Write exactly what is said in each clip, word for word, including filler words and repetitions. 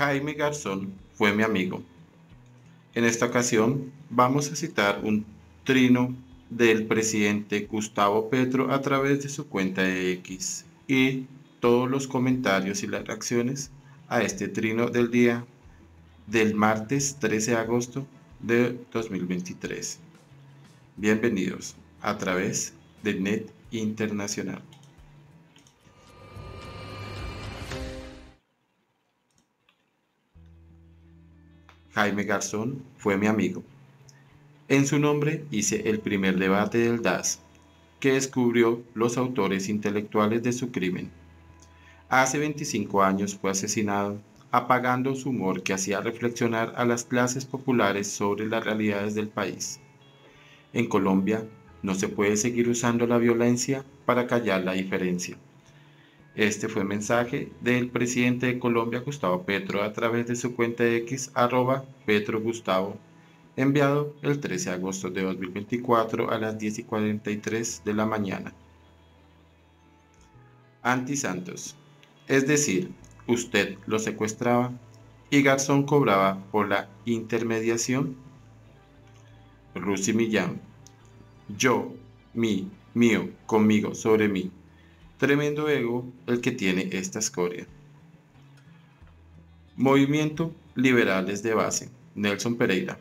Jaime Garzón fue mi amigo. En esta ocasión vamos a citar un trino del presidente Gustavo Petro a través de su cuenta de X y todos los comentarios y las reacciones a este trino del día del martes trece de agosto de dos mil veintitrés. Bienvenidos a través de N E D Internacional. Jaime Garzón fue mi amigo. En su nombre hice el primer debate del D A S, que descubrió los autores intelectuales de su crimen. Hace veinticinco años fue asesinado, apagando su humor que hacía reflexionar a las clases populares sobre las realidades del país. En Colombia no se puede seguir usando la violencia para callar la diferencia. Este fue el mensaje del presidente de Colombia, Gustavo Petro, a través de su cuenta de X, arroba PetroGustavo, enviado el trece de agosto de dos mil veinticuatro a las diez y cuarenta y tres de la mañana. Antisantos, es decir, usted lo secuestraba y Garzón cobraba por la intermediación. Rusi Millán, yo, mi, mío, conmigo, sobre mí. Tremendo ego el que tiene esta escoria. Movimiento Liberales de Base, Nelson Pereira.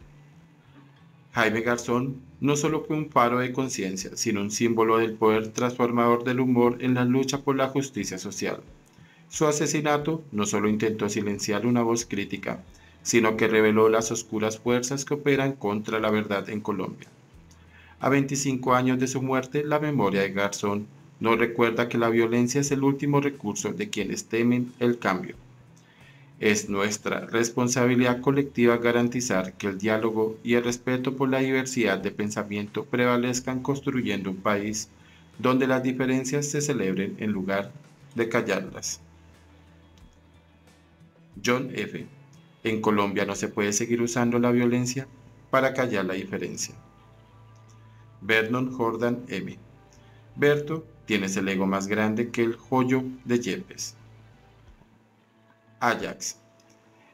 Jaime Garzón no solo fue un faro de conciencia, sino un símbolo del poder transformador del humor en la lucha por la justicia social. Su asesinato no solo intentó silenciar una voz crítica, sino que reveló las oscuras fuerzas que operan contra la verdad en Colombia. A veinticinco años de su muerte, la memoria de Garzón no recuerda que la violencia es el último recurso de quienes temen el cambio. Es nuestra responsabilidad colectiva garantizar que el diálogo y el respeto por la diversidad de pensamiento prevalezcan, construyendo un país donde las diferencias se celebren en lugar de callarlas. John F. En Colombia no se puede seguir usando la violencia para callar la diferencia. Vernon Jordan M. Berto, tienes el ego más grande que el joyo de Yepes. Ajax.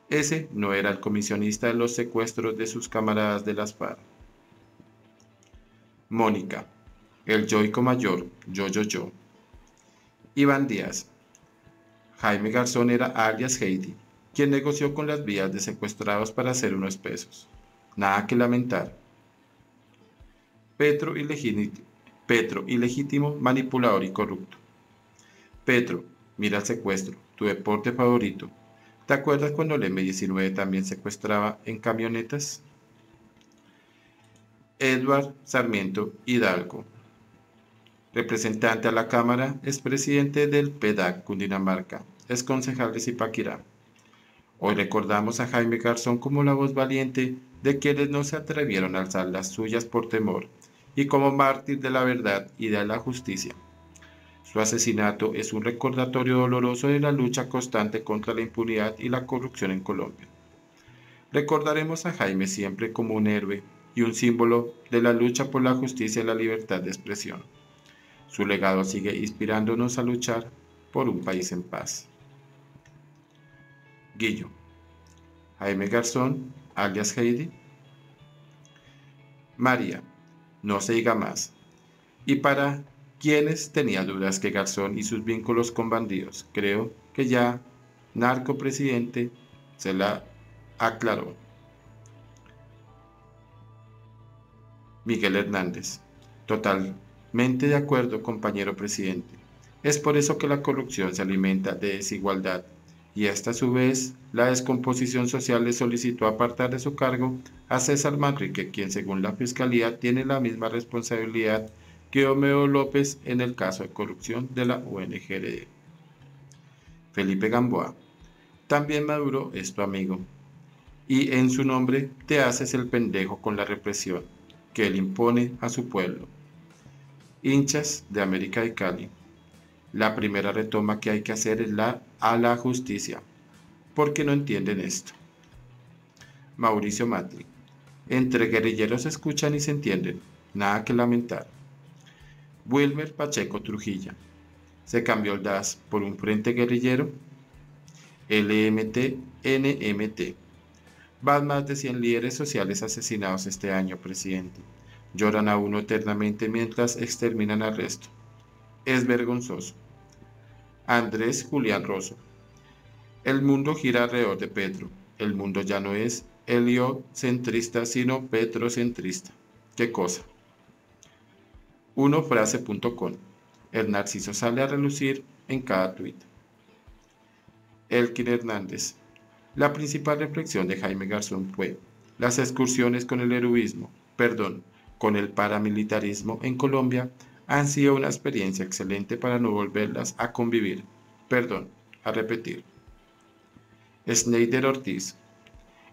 Ese no era el comisionista de los secuestros de sus camaradas de las FARC. Mónica. El yoico mayor, yo, yo, yo. Iván Díaz. Jaime Garzón era alias Heidi, quien negoció con las vías de secuestrados para hacer unos pesos. Nada que lamentar. Petro ilegítimo. Petro, ilegítimo, manipulador y corrupto. Petro, mira el secuestro, tu deporte favorito. ¿Te acuerdas cuando el eme diecinueve también secuestraba en camionetas? Edward Sarmiento Hidalgo, representante a la Cámara, es presidente del PEDAC Cundinamarca, es concejal de Zipaquirá. Hoy recordamos a Jaime Garzón como la voz valiente de quienes no se atrevieron a alzar las suyas por temor, y como mártir de la verdad y de la justicia. Su asesinato es un recordatorio doloroso de la lucha constante contra la impunidad y la corrupción en Colombia. Recordaremos a Jaime siempre como un héroe y un símbolo de la lucha por la justicia y la libertad de expresión. Su legado sigue inspirándonos a luchar por un país en paz. Guillo, Jaime Garzón, alias Heidi. María, no se diga más. Y para quienes tenían dudas que Garzón y sus vínculos con bandidos, creo que ya narcopresidente se la aclaró. Miguel Hernández, totalmente de acuerdo, compañero presidente. Es por eso que la corrupción se alimenta de desigualdad, y esta a su vez la descomposición social le solicitó apartar de su cargo a César Manrique, quien según la Fiscalía tiene la misma responsabilidad que Homeo López en el caso de corrupción de la U N G R D. Felipe Gamboa, también Maduro es tu amigo, y en su nombre te haces el pendejo con la represión que él impone a su pueblo. Hinchas de América de Cali, la primera retoma que hay que hacer es la a la justicia, porque no entienden esto. Mauricio Matri, entre guerrilleros se escuchan y se entienden, nada que lamentar. Wilmer Pacheco Trujillo, ¿se cambió el D A S por un frente guerrillero? L M T, N M T. Van más de cien líderes sociales asesinados este año, presidente. Lloran a uno eternamente mientras exterminan al resto. Es vergonzoso. Andrés Julián Rosso. El mundo gira alrededor de Petro. El mundo ya no es heliocentrista, sino petrocentrista. ¿Qué cosa? uno frase punto com. El narciso sale a relucir en cada tuit. Elkin Hernández. La principal reflexión de Jaime Garzón fue: las excursiones con el heroísmo, perdón, con el paramilitarismo en Colombia han sido una experiencia excelente para no volverlas a convivir, perdón, a repetir. Snyder Ortiz.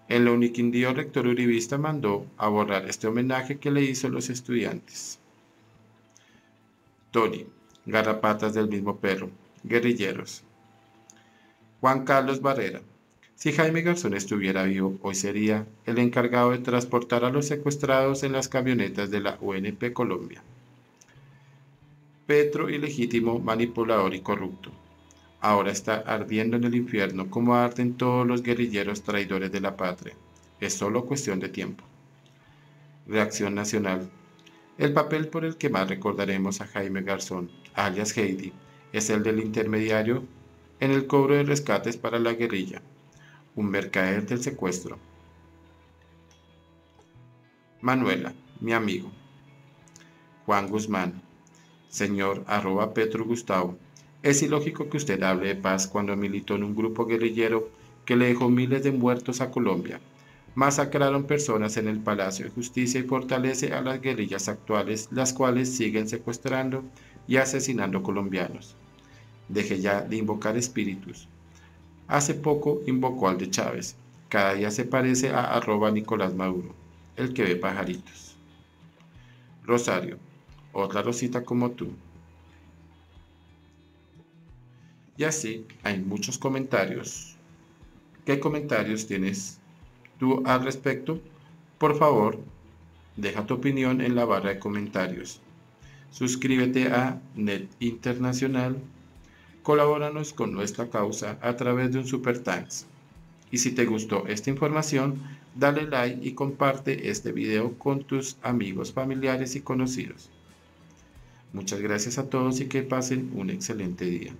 El uniquindío rector uribista mandó a borrar este homenaje que le hizo los estudiantes. Tony. Garrapatas del mismo perro. Guerrilleros. Juan Carlos Barrera. Si Jaime Garzón estuviera vivo, hoy sería el encargado de transportar a los secuestrados en las camionetas de la U N P Colombia. Petro, ilegítimo, manipulador y corrupto. Ahora está ardiendo en el infierno como arden todos los guerrilleros traidores de la patria. Es solo cuestión de tiempo. Reacción Nacional. El papel por el que más recordaremos a Jaime Garzón, alias Heidi, es el del intermediario en el cobro de rescates para la guerrilla. Un mercader del secuestro. Manuela, mi amigo. Juan Guzmán. Señor, arroba Petro Gustavo. Es ilógico que usted hable de paz cuando militó en un grupo guerrillero que le dejó miles de muertos a Colombia. Masacraron personas en el Palacio de Justicia y fortalece a las guerrillas actuales, las cuales siguen secuestrando y asesinando colombianos. Deje ya de invocar espíritus. Hace poco invocó al de Chávez. Cada día se parece a arroba Nicolás Maduro, el que ve pajaritos. Rosario, otra Rosita como tú. Y así hay muchos comentarios. ¿Qué comentarios tienes tú al respecto? Por favor, deja tu opinión en la barra de comentarios. Suscríbete a N E D Internacional. Colabóranos con nuestra causa a través de un Super Thanks. Y si te gustó esta información, dale like y comparte este video con tus amigos, familiares y conocidos. Muchas gracias a todos y que pasen un excelente día.